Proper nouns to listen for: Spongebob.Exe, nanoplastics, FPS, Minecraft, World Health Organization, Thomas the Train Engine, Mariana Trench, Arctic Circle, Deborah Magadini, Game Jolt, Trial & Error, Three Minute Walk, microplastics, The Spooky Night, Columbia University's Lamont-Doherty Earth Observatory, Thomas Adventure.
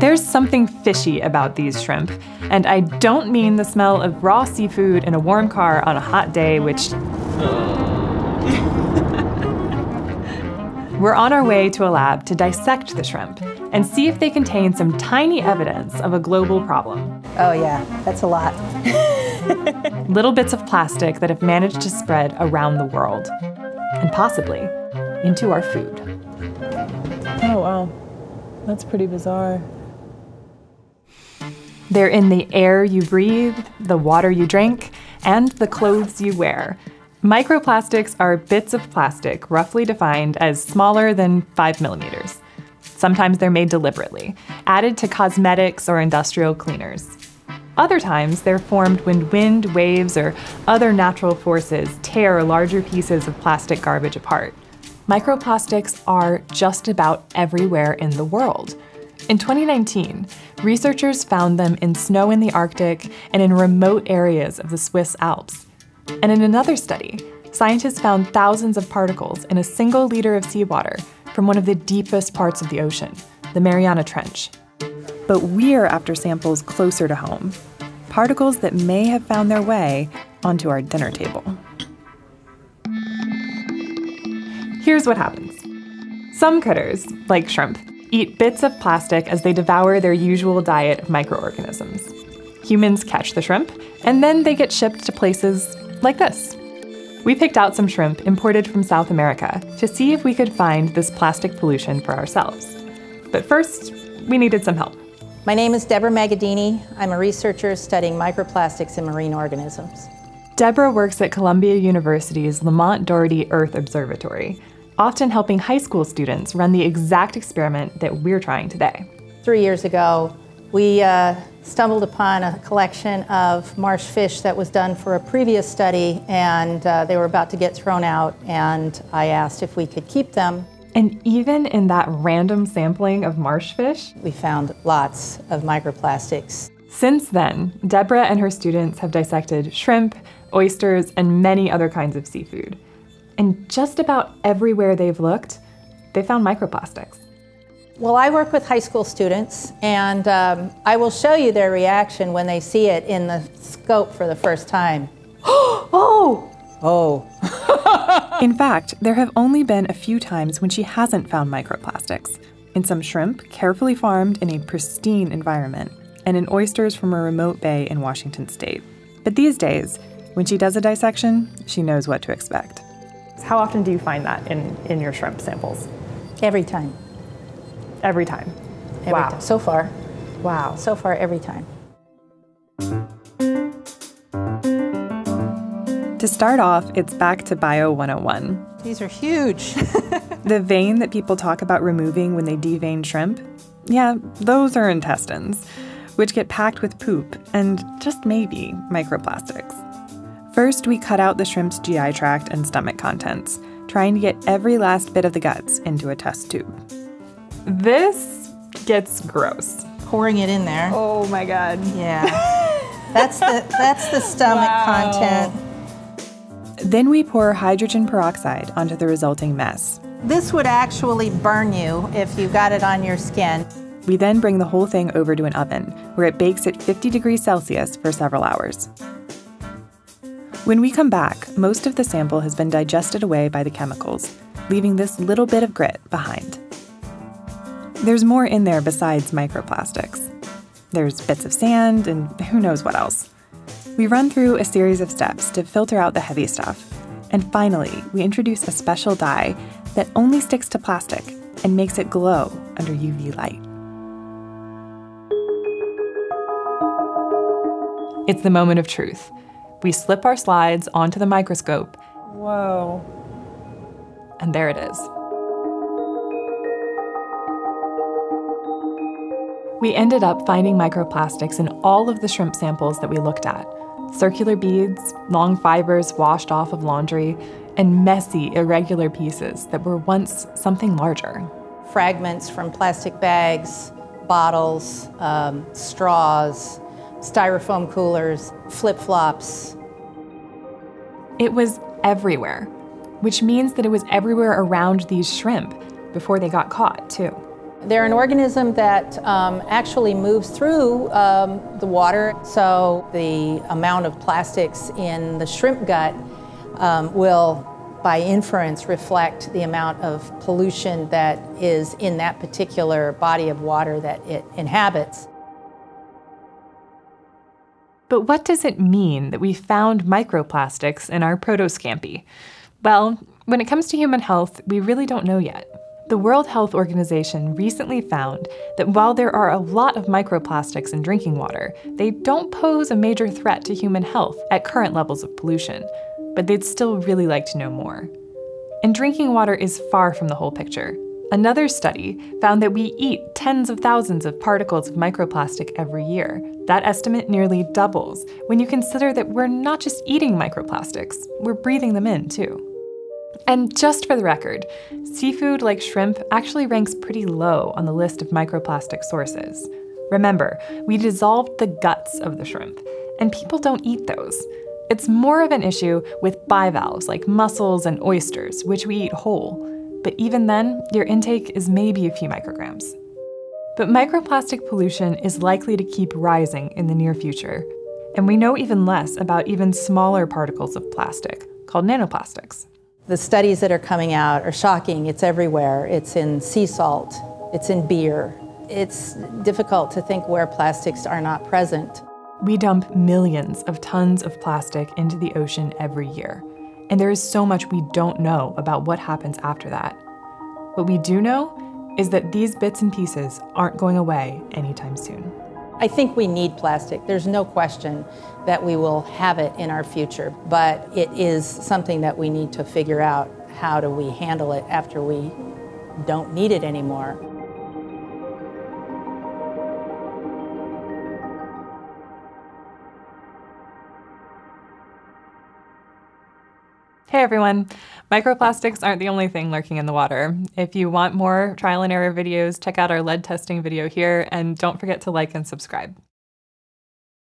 There's something fishy about these shrimp, and I don't mean the smell of raw seafood in a warm car on a hot day, which... We're on our way to a lab to dissect the shrimp and see if they contain some tiny evidence of a global problem. Oh yeah, that's a lot. Little bits of plastic that have managed to spread around the world, and possibly into our food. Oh wow. That's pretty bizarre. They're in the air you breathe, the water you drink, and the clothes you wear. Microplastics are bits of plastic roughly defined as smaller than 5 millimeters. Sometimes they're made deliberately, added to cosmetics or industrial cleaners. Other times, they're formed when wind, waves, or other natural forces tear larger pieces of plastic garbage apart. Microplastics are just about everywhere in the world. In 2019, researchers found them in snow in the Arctic and in remote areas of the Swiss Alps. And in another study, scientists found thousands of particles in a single liter of seawater from one of the deepest parts of the ocean, the Mariana Trench. But we're after samples closer to home, particles that may have found their way onto our dinner table. Here's what happens. Some critters, like shrimp, eat bits of plastic as they devour their usual diet of microorganisms. Humans catch the shrimp, and then they get shipped to places like this. We picked out some shrimp imported from South America to see if we could find this plastic pollution for ourselves. But first, we needed some help. My name is Deborah Magadini. I'm a researcher studying microplastics in marine organisms. Deborah works at Columbia University's Lamont-Doherty Earth Observatory, often helping high school students run the exact experiment that we're trying today. 3 years ago, we stumbled upon a collection of marsh fish that was done for a previous study, and they were about to get thrown out, and I asked if we could keep them. And even in that random sampling of marsh fish, we found lots of microplastics. Since then, Deborah and her students have dissected shrimp, oysters, and many other kinds of seafood. And just about everywhere they've looked, they found microplastics. Well, I work with high school students, and I will show you their reaction when they see it in the scope for the first time. Oh! Oh. In fact, there have only been a few times when she hasn't found microplastics. In some shrimp, carefully farmed in a pristine environment, and in oysters from a remote bay in Washington state. But these days, when she does a dissection, she knows what to expect. How often do you find that in your shrimp samples? Every time. Every time? Every wow. Time. So far. Wow. So far, every time. To start off, it's back to Bio 101. These are huge. The vein that people talk about removing when they devein shrimp, yeah, those are intestines, which get packed with poop and just maybe microplastics. First, we cut out the shrimp's GI tract and stomach contents, trying to get every last bit of the guts into a test tube. This gets gross. Pouring it in there. Oh my God. Yeah. That's the stomach content. Then we pour hydrogen peroxide onto the resulting mess. This would actually burn you if you got it on your skin. We then bring the whole thing over to an oven, where it bakes at 50 degrees Celsius for several hours. When we come back, most of the sample has been digested away by the chemicals, leaving this little bit of grit behind. There's more in there besides microplastics. There's bits of sand and who knows what else. We run through a series of steps to filter out the heavy stuff. And finally, we introduce a special dye that only sticks to plastic and makes it glow under UV light. It's the moment of truth. We slip our slides onto the microscope. Whoa. And there it is. We ended up finding microplastics in all of the shrimp samples that we looked at. Circular beads, long fibers washed off of laundry, and messy, irregular pieces that were once something larger. Fragments from plastic bags, bottles, straws, styrofoam coolers, flip-flops. It was everywhere, which means that it was everywhere around these shrimp before they got caught, too. They're an organism that actually moves through the water, so the amount of plastics in the shrimp gut will, by inference, reflect the amount of pollution that is in that particular body of water that it inhabits. But what does it mean that we found microplastics in our protoscampi? Well, when it comes to human health, we really don't know yet. The World Health Organization recently found that while there are a lot of microplastics in drinking water, they don't pose a major threat to human health at current levels of pollution, but they'd still really like to know more. And drinking water is far from the whole picture. Another study found that we eat tens of thousands of particles of microplastic every year. That estimate nearly doubles when you consider that we're not just eating microplastics, we're breathing them in too. And just for the record, seafood like shrimp actually ranks pretty low on the list of microplastic sources. Remember, we dissolved the guts of the shrimp, and people don't eat those. It's more of an issue with bivalves like mussels and oysters, which we eat whole. But even then, your intake is maybe a few micrograms. But microplastic pollution is likely to keep rising in the near future. And we know even less about even smaller particles of plastic, called nanoplastics. The studies that are coming out are shocking. It's everywhere. It's in sea salt. It's in beer. It's difficult to think where plastics are not present. We dump millions of tons of plastic into the ocean every year. And there is so much we don't know about what happens after that. What we do know is that these bits and pieces aren't going away anytime soon. I think we need plastic. There's no question that we will have it in our future, but it is something that we need to figure out. How do we handle it after we don't need it anymore? Hey everyone, microplastics aren't the only thing lurking in the water. If you want more trial and error videos, check out our lead testing video here, and don't forget to like and subscribe.